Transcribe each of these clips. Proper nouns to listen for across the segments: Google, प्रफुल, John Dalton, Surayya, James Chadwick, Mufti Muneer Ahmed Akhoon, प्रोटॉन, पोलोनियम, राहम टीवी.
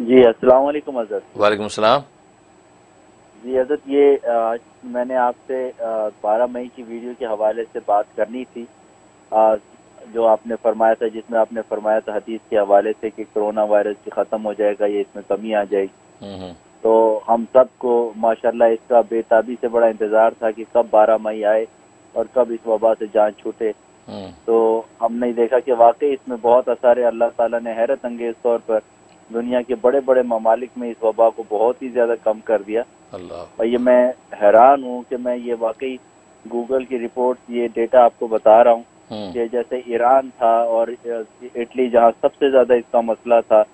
जी अस्सलाम वालेकुम हज़रत। वालेकुम अस्सलाम। जी हज़रत ये मैंने आपसे 12 मई की वीडियो के हवाले से बात करनी थी, जो आपने फरमाया था, जिसमें आपने फरमाया था हदीस के हवाले से कि कोरोना वायरस की ख़त्म हो जाएगा, ये इसमें कमी आ जाएगी। तो हम सबको माशाल्लाह इसका बेताबी से बड़ा इंतज़ार था कि कब 12 मई आए और कब इस वबा से जान छूटे। तो हमने देखा कि वाकई इसमें बहुत असर है। अल्लाह ताला ने हैरत अंगेज तौर पर दुनिया के बड़े बड़े ममालिक में इस वबा को बहुत ही ज़्यादा कम कर दिया। और ये मैं हैरान हूँ कि मैं ये वाकई गूगल की रिपोर्ट, ये डेटा आपको बता रहा हूँ कि जैसे ईरान था और इटली जहाँ सबसे ज़्यादा इसका मसला था,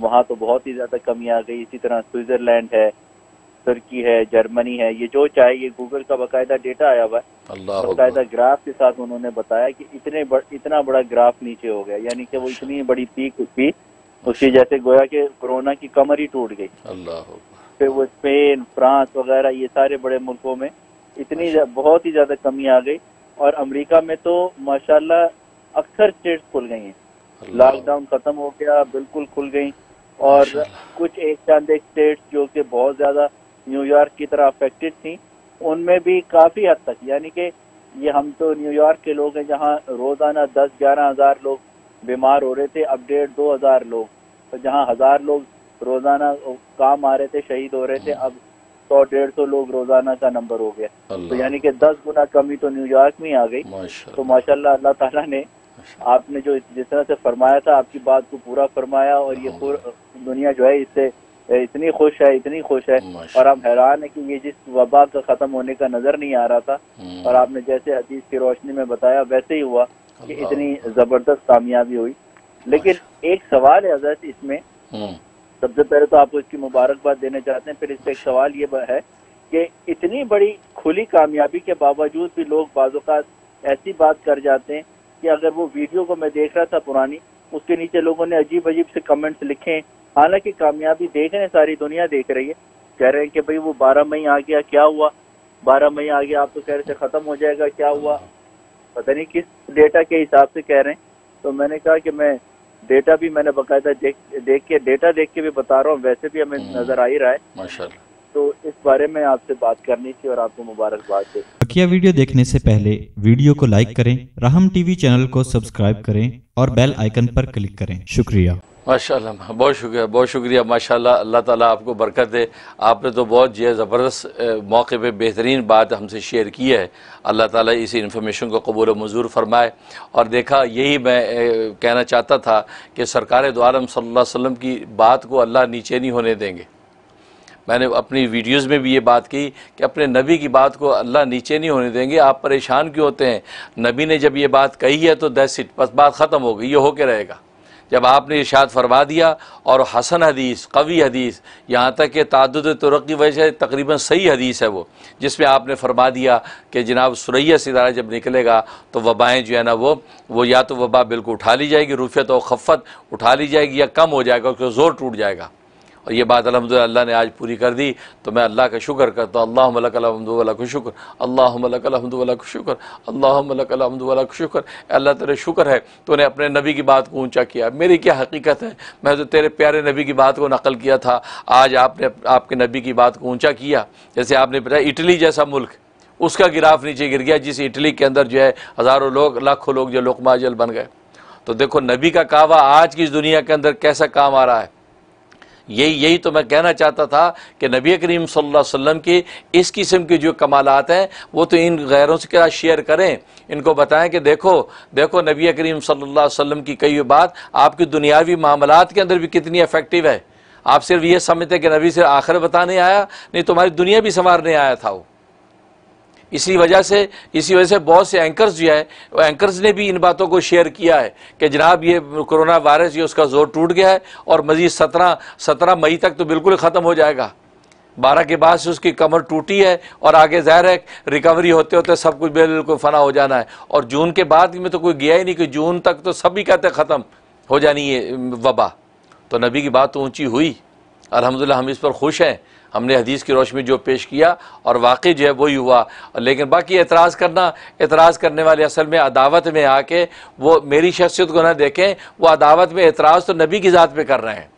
वहाँ तो बहुत ही ज़्यादा कमी आ गई। इसी तरह स्विट्ज़रलैंड है, तुर्की है, जर्मनी है। ये जो चाहिए गूगल का बाकायदा डेटा आया हुआ है, बाकायदा ग्राफ के साथ उन्होंने बताया कि इतना बड़ा ग्राफ नीचे हो गया, यानी कि वो इतनी बड़ी पीक उसकी जैसे गोया कि कोरोना की कमर ही टूट गई। फिर वो स्पेन, फ्रांस वगैरह ये सारे बड़े मुल्कों में इतनी बहुत ही ज़्यादा कमी आ गई। और अमेरिका में तो माशाल्लाह अक्सर स्टेट्स खुल गई हैं, लॉकडाउन ख़त्म हो गया, बिल्कुल खुल गई। और कुछ एक चंद एक स्टेट्स जो कि बहुत ज़्यादा न्यूयॉर्क की तरह अफेक्टेड थी, उनमें भी काफ़ी हद तक, यानी कि ये हम तो न्यूयॉर्क के लोग हैं जहाँ रोज़ाना 10-11 हज़ार लोग बीमार हो रहे थे, अब 1500-2000 लोग। तो जहाँ 1000 लोग रोज़ाना काम आ रहे थे, शहीद हो रहे थे, अब 100-150 लोग रोज़ाना का नंबर हो गया। तो यानी कि 10 गुना कमी तो न्यूयॉर्क में आ गई। तो माशाल्लाह अल्लाह ताला ने, आपने जो जिस तरह से फरमाया था, आपकी बात को पूरा फरमाया। और ये दुनिया जो है इससे इतनी खुश है, इतनी खुश है। और हम हैरान है कि ये जिस वबा का ख़त्म होने का नज़र नहीं आ रहा था, और आपने जैसे हदीस की रोशनी में बताया वैसे ही हुआ कि इतनी ज़बरदस्त कामयाबी हुई। लेकिन एक सवाल है हज़रत इसमें, सबसे पहले तो आपको इसकी मुबारकबाद देना चाहते हैं, फिर इसका एक सवाल ये है कि इतनी बड़ी खुली कामयाबी के बावजूद भी लोग बाज़ात ऐसी बात कर जाते हैं कि अगर वो वीडियो को मैं देख रहा था पुरानी, उसके नीचे लोगों ने अजीब अजीब से कमेंट्स लिखे। हालांकि कामयाबी देख रहे हैं, सारी दुनिया देख रही है, कह रहे हैं कि भाई वो 12 मई आ गया, क्या हुआ 12 मई आ गया, आप तो कह रहे थे ख़त्म हो जाएगा, क्या हुआ, पता नहीं किस डेटा के हिसाब से कह रहे हैं। तो मैंने कहा कि मैं डेटा भी मैंने बाकायदा देख के भी बता रहा हूँ, वैसे भी हमें नजर आ ही रहा है माशाल्लाह। तो इस बारे में आपसे बात करनी थी और आपको मुबारकबाद है। बाकिया वीडियो देखने से पहले वीडियो को लाइक करें, राहम टीवी चैनल को सब्सक्राइब करें और बेल आइकन पर क्लिक करें। शुक्रिया माशाल्लाह, बहुत शुक्रिया, बहुत शुक्रिया माशाल्लाह। अल्लाह ताला आपको बरकत दे। आपने तो बहुत जो है ज़बरदस्त मौके पे बेहतरीन बात हमसे शेयर की है। अल्लाह ताला इसी इन्फॉर्मेशन को कबूल मंजूर फरमाए। और देखा, यही मैं कहना चाहता था कि सरकार दो आलम सल्लल्लाहु अलैहि वसल्लम की बात को अल्लाह नीचे नहीं होने देंगे। मैंने अपनी वीडियोस में भी ये बात की कि अपने नबी की बात को अल्लाह नीचे नहीं होने देंगे। आप परेशान क्यों होते हैं? नबी ने जब ये बात कही है तो दैट्स इट, बस बात ख़त्म हो गई, ये होके रहेगा। जब आपने इरशाद फरमा दिया, और हसन हदीस, कवी हदीस, यहाँ तक कि तादुद तुरक़ की वजह से तकरीबन सही हदीस है वो, जिसमें आपने फरमा दिया कि जनाब सुरैया सितारा जब निकलेगा तो वबाएँ जो है ना वो या तो वबा बिल्कुल उठा ली जाएगी, रुफियत और खफ़त उठा ली जाएगी, या कम हो जाएगा, उसका ज़ोर टूट जाएगा। और ये बात अल्हम्दुलिल्लाह अल्लाह ने आज पूरी कर दी। तो मैं अल्लाह का शुक्र करता हूँ, अल्लाहुम्मा लकल हम्दु व लक शुक्र, अल्लाहुम्मा लकल हम्दु व लक शुक्र, अल्लाहुम्मा लकल हम्दु व लक शुक्र। अल्लाह तेरा शुक्र है तूने अपने नबी की बात को ऊंचा किया। मेरी क्या हकीकत है, मैं तो तेरे प्यारे नबी की बात को नकल किया था, आज आपने आपके नबी की बात को ऊँचा किया। जैसे आपने बताया इटली जैसा मुल्क, उसका गिराफ नीचे गिर गया, जिस इटली के अंदर जो है हज़ारों लोग, लाखों लोग जो लुक़मा अजल बन गए। तो देखो नबी का कहवा आज की इस दुनिया के अंदर कैसा काम आ रहा है। यही तो मैं कहना चाहता था कि नबी करीम सल्लल्लाहु अलैहि वसल्लम के इस किस्म के जो कमालात हैं वो तो इन गैरों से क्या शेयर करें, इनको बताएं कि देखो देखो नबी करीम सल्लल्लाहु अलैहि वसल्लम की कई बात आपके दुनियावी मामलात के अंदर भी कितनी इफेक्टिव है। आप सिर्फ ये समझते कि नबी सिर्फ आखिर बताने आया, नहीं तुम्हारी दुनिया भी संवारने आया था वो। इसी वजह से बहुत से एंकर्स जो है, एंकर्स ने भी इन बातों को शेयर किया है कि जनाब ये कोरोना वायरस ये उसका जोर टूट गया है, और मज़ीद 17 मई तक तो बिल्कुल ख़त्म हो जाएगा। 12 के बाद से उसकी कमर टूटी है, और आगे ज़ाहिर है रिकवरी होते होते सब कुछ बिल्कुल फना हो जाना है। और जून के बाद में तो कोई गया ही नहीं, कि जून तक तो सभी कहते ख़त्म हो जानी है वबा। तो नबी की बात तो ऊँची हुई, अल्हम्दुलिल्लाह हम इस पर खुश हैं। हमने हदीस की रोशनी में जो पेश किया और वाकई जो है वही हुआ। लेकिन बाकी एतराज़ करने वाले असल में अदावत में आके वो मेरी शख्सियत को ना देखें, वो अदावत में एतराज़ तो नबी की ज़ात पे कर रहे हैं।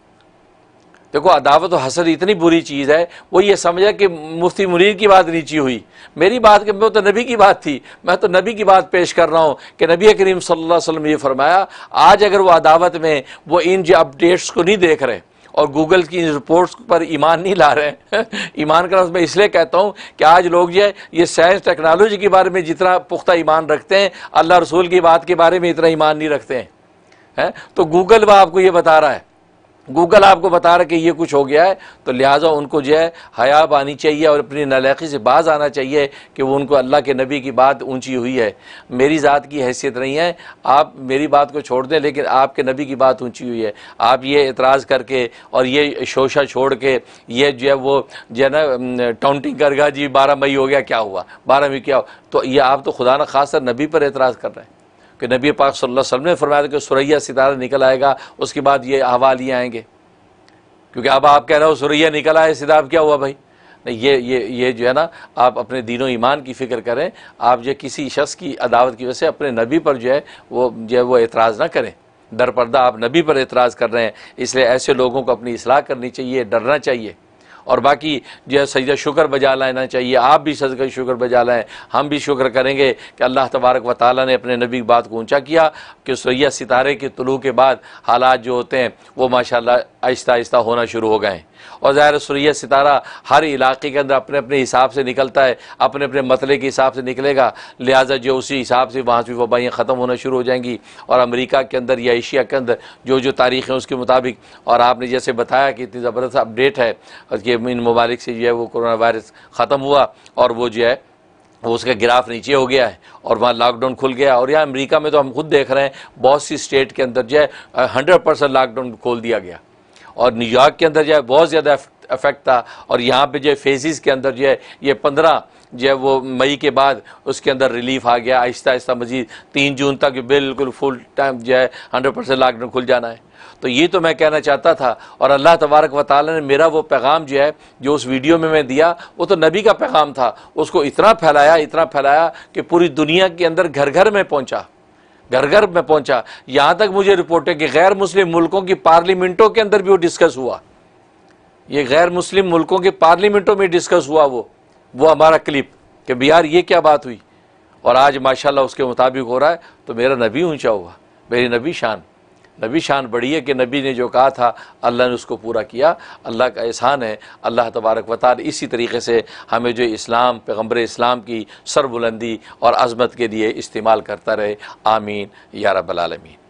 देखो अदावत और हसद इतनी बुरी चीज़ है, वो ये समझा कि मुफ्ती मुनीर की बात नीची हुई, मेरी बात कि वो तो नबी की बात थी, मैं तो नबी की बात पेश कर रहा हूँ कि नबी करीम सल्लल्लाहु अलैहि वसल्लम ये फरमाया। आज अगर वो अदावत में वो इन जो अपडेट्स को नहीं देख रहे और गूगल की रिपोर्ट्स पर ईमान नहीं ला रहे हैं। ईमान का मैं इसलिए कहता हूँ कि आज लोग जो है ये साइंस टेक्नोलॉजी के बारे में जितना पुख्ता ईमान रखते हैं, अल्लाह रसूल की बात के बारे में इतना ईमान नहीं रखते हैं। है? तो गूगल वह आपको ये बता रहा है, गूगल आपको बता रहा है कि ये कुछ हो गया है, तो लिहाजा उनको जो है हयाब आनी चाहिए और अपनी नालायकी से बाज आना चाहिए कि वो उनको अल्लाह के नबी की बात ऊंची हुई है। मेरी ज़ात की हैसियत नहीं है, आप मेरी बात को छोड़ दें, लेकिन आपके नबी की बात ऊंची हुई है। आप ये एतराज़ करके और ये शोशा छोड़ के ये जो है वो जो है ना टाउटिंग करगा, जी 12 मई हो गया, क्या हुआ 12 मई क्या हुआ, तो ये आप तो खुदा न खासा नबी पर एतराज़ कर रहे हैं कि नबी पाक सल्लल्लाहु अलैहि वसल्लम ने फरमाया कि सुरैया सितारा निकल आएगा, उसके बाद ये अहवाल ये आएंगे। क्योंकि अब आप कह रहे हो सुरैया निकल आए, सितारा अब क्या हुआ भाई? नहीं, ये जो है ना, आप अपने दीनों ईमान की फ़िक्र करें। आप जो किसी शख्स की अदावत की वजह से अपने नबी पर जो है वो एतराज़ ना करें। दरपर्दा आप नबी पर एतराज़ कर रहे हैं, इसलिए ऐसे लोगों को अपनी इस्लाह करनी चाहिए, डरना चाहिए और बाकी जो है सजदा शुक्र बजा लाना चाहिए। आप भी सजदा शुक्र बजा लाएँ, हम भी शुक्र करेंगे कि अल्लाह तबारक व तआला ने अपने नबी की बात को ऊंचा किया कि सुरैया सितारे के तुलू के बाद हालात जो होते हैं वो माशाल्लाह आहिस्ता आहिस्ता होना शुरू हो गए हैं। और ज़ाहिर सुरैया सितारा हर इलाके के अंदर अपने अपने हिसाब से निकलता है, अपने अपने मतले के हिसाब से निकलेगा, लिहाजा जो उसी हिसाब से वहाँ से वबाएँ ख़त्म होना शुरू हो जाएंगी। और अमेरिका के अंदर या एशिया के अंदर जो तारीखें उसके मुताबिक, और आपने जैसे बताया कि इतनी ज़बरदस्त अपडेट है कि इन ममालिक से जो है वो कोरोना वायरस ख़त्म हुआ और वो जो है वो उसका ग्राफ नीचे हो गया है और वहाँ लॉकडाउन खुल गया। और यहाँ अमेरिका में तो हम खुद देख रहे हैं, बहुत सी स्टेट के अंदर जो है 100% लॉकडाउन खोल दिया गया और न्यूयॉर्क के अंदर जो है बहुत ज़्यादा अफेक्ट था। और यहाँ पे जो है फेज़िस के अंदर जो है ये 15 जो है वो मई के बाद उसके अंदर रिलीफ आ गया, आहिस्ता आहिस्ता मज़ीद 3 जून तक बिल्कुल फुल टाइम जो है 100% लॉकडाउन खुल जाना है। तो ये तो मैं कहना चाहता था। और अल्लाह तबारक व तआला ने मेरा वो पैगाम जो है जो उस वीडियो में मैं दिया, वो तो नबी का पैगाम था, उसको इतना फैलाया कि पूरी दुनिया के अंदर घर घर में पहुंचा। यहाँ तक मुझे रिपोर्ट है कि गैर मुस्लिम मुल्कों की पार्लियामेंटों के अंदर भी वो डिस्कस हुआ, ये गैर मुस्लिम मुल्कों के पार्लियामेंटों में डिस्कस हुआ वो हमारा क्लिप कि बिहार ये क्या बात हुई। और आज माशाल्लाह उसके मुताबिक हो रहा है। तो मेरा नबी ऊंचा हुआ, मेरी नबी शान बड़ी है कि नबी ने जो कहा था अल्लाह ने उसको पूरा किया। अल्लाह का एहसान है। अल्लाह तबारक व तआला इसी तरीके से हमें जो इस्लाम, पैगम्बर इस्लाम की सरबुलंदी और अज़मत के लिए इस्तेमाल करता रहे। आमीन या रब्बल आलमीन।